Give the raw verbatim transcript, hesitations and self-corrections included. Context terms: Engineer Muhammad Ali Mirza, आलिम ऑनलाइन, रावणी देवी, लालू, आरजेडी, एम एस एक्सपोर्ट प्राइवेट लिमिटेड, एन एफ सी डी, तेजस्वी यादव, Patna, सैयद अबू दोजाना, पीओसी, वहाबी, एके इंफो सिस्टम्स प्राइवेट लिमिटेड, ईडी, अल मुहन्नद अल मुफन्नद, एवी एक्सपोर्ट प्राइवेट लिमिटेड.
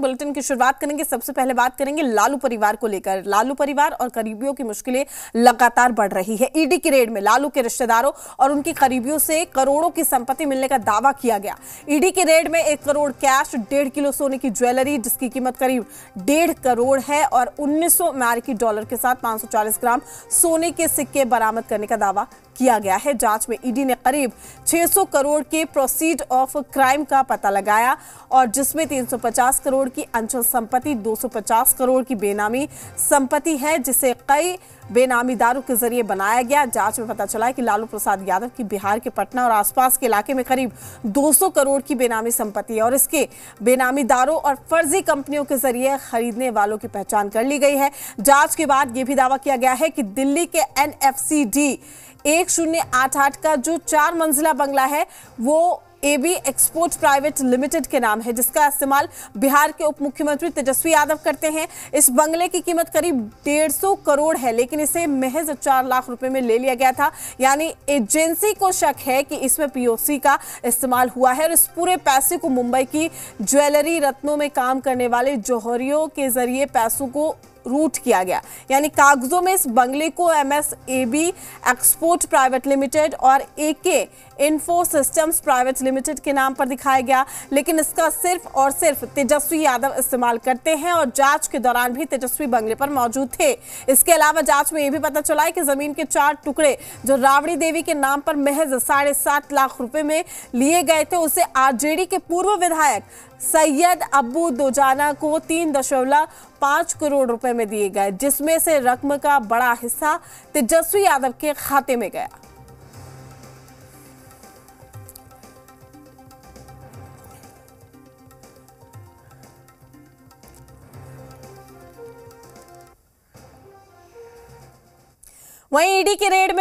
Morning bulletin की शुरुआत करेंगे। सबसे पहले बात करेंगे लालू परिवार को लेकर। लालू परिवार और करीबियों की मुश्किलें लगातार बढ़ रही है। ईडी की रेड में लालू के रिश्तेदारों और उनके करीबियों से करोड़ों की संपत्ति मिलने का दावा किया गया। ईडी की रेड में एक करोड़ कैश, डेढ़ किलो सोने की ज्वेलरी जिसकी कीमत करीब डेढ़ करोड़ है और उन्नीस सौ अमेरिकी डॉलर के साथ पांच सौ चालीस ग्राम सोने के सिक्के बरामद करने का दावा किया गया है। जांच में ईडी ने करीब छह सौ करोड़ के प्रोसीड ऑफ क्राइम का पता लगाया और जिसमें तीन सौ पचास करोड़ की अंचल संपत्ति, दो सौ पचास करोड़ की बेनामी संपत्ति है जिसे कई बेनामी दारू के जरिए बनाया गया। जांच में पता चला है कि लालू प्रसाद यादव की बिहार के पटना और आसपास के इलाके में करीब दो सौ करोड़ की बेनामी संपत्ति है और इसके बेनामी दारू और फर्जी कंपनियों के जरिए खरीदने वालों की पहचान कर ली गई है। जांच के बाद यह भी दावा किया गया है कि दिल्ली के एन एफ सी डी एक शून्य आठ आठ का जो चार मंजिला बंगला है वो एवी एक्सपोर्ट प्राइवेट लिमिटेड के नाम है, जिसका इस्तेमाल बिहार के उप मुख्यमंत्री तेजस्वी यादव करते हैं। इस बंगले की कीमत करीब डेढ़ सौ करोड़ है, लेकिन इसे महज चार लाख रुपए में ले लिया गया था। यानी एजेंसी को शक है कि इसमें पीओसी का इस्तेमाल हुआ है और इस पूरे पैसे को मुंबई की ज्वेलरी रत्नों में काम करने वाले जौहरियों के जरिए पैसों को रूट किया गया। यानी कागजों में इस बंगले को एम एस एक्सपोर्ट प्राइवेट लिमिटेड और एके इंफो सिस्टम्स प्राइवेट लिमिटेड के नाम पर दिखाया गया, लेकिन इसका सिर्फ और सिर्फ तेजस्वी यादव इस्तेमाल करते हैं और जांच के दौरान भी तेजस्वी बंगले पर मौजूद थे। इसके अलावा जांच में यह भी पता चला है कि जमीन के चार टुकड़े जो रावणी देवी के नाम पर महज साढ़े सात लाख रुपए में लिए गए थे, उसे आरजेडी के पूर्व विधायक सैयद अबू दोजाना को तीन दशमलव पांच करोड़ रुपए में दिए गए, जिसमें से रकम का बड़ा हिस्सा तेजस्वी यादव के खाते में गया। वहीं ईडी के रेड में